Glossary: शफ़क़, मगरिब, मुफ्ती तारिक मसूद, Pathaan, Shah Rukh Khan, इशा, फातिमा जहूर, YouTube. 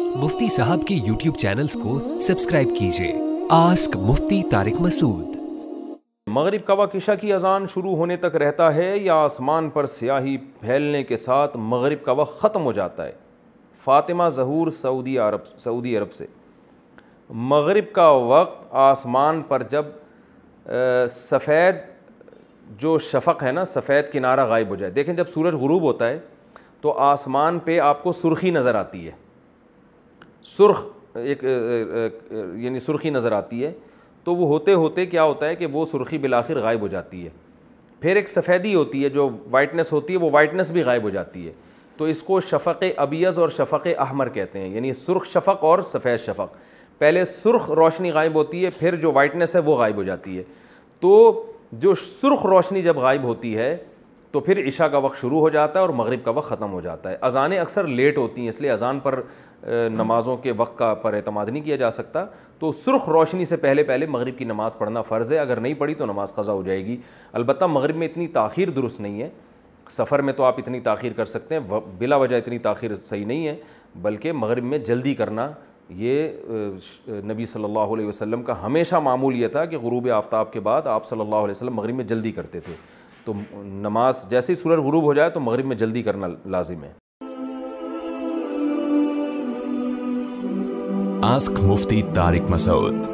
मुफ्ती साहब के YouTube channels को सब्सक्राइब कीजिए। आस्क मुफ्ती तारिक मसूद। मगरिब का वक्त इशा की अजान शुरू होने तक रहता है या आसमान पर स्याही फैलने के साथ मगरिब का वक्त ख़त्म हो जाता है। फातिमा जहूर सऊदी अरब से। मगरिब का वक्त आसमान पर जब सफ़ेद जो शफक है ना, सफ़ेद किनारा गायब हो जाए। देखें, जब सूरज गुरूब होता है तो आसमान पे आपको सुर्खी नज़र आती है, यानी सुर्खी नज़र आती है। तो वो होते होते क्या होता है कि वो सुर्खी बिलाखिर गायब हो जाती है। फिर एक सफ़ेदी होती है, जो वाइटनेस होती है, वो वाइटनेस भी गायब हो जाती है। तो इसको शफ़क़ अबियज़ और शफ़क़ अहमर कहते हैं, यानी सुर्ख शफ़क़ और सफ़ेद शफ़क़। पहले सुर्ख रोशनी गायब होती है, फिर जो वाइटनेस है वो गायब हो जाती है। तो जो सुर्ख रोशनी जब गायब होती है तो फिर इशा का वक्त शुरू हो जाता है और मगरिब का वक्त ख़त्म हो जाता है। अजानें अक्सर लेट होती हैं, इसलिए अजान पर नमाज़ों के वक्त का पर एतमाद नहीं किया जा सकता। तो सुर्ख रोशनी से पहले पहले मगरिब की नमाज़ पढ़ना फ़र्ज़ है। अगर नहीं पढ़ी तो नमाज़ क़ज़ा हो जाएगी। अलबत्ता मगरिब में इतनी ताख़ीर दुरुस्त नहीं है। सफ़र में तो आप इतनी ताख़ीर कर सकते हैं, बिला वजह इतनी ताख़ीर सही नहीं है, बल्कि मगरिब में जल्दी करना ये नबी सल्लल्लाहु अलैहि वसल्लम का हमेशा मामूल ये था कि गुरूब आफ्ताब के बाद आप सल्लल्लाहु अलैहि वसल्लम मगरिब में जल्दी करते थे। तो नमाज जैसे ही सूरज गुरूब हो जाए तो मगरिब में जल्दी करना लाजिम है। आस्क मुफ्ती तारिक मसूद।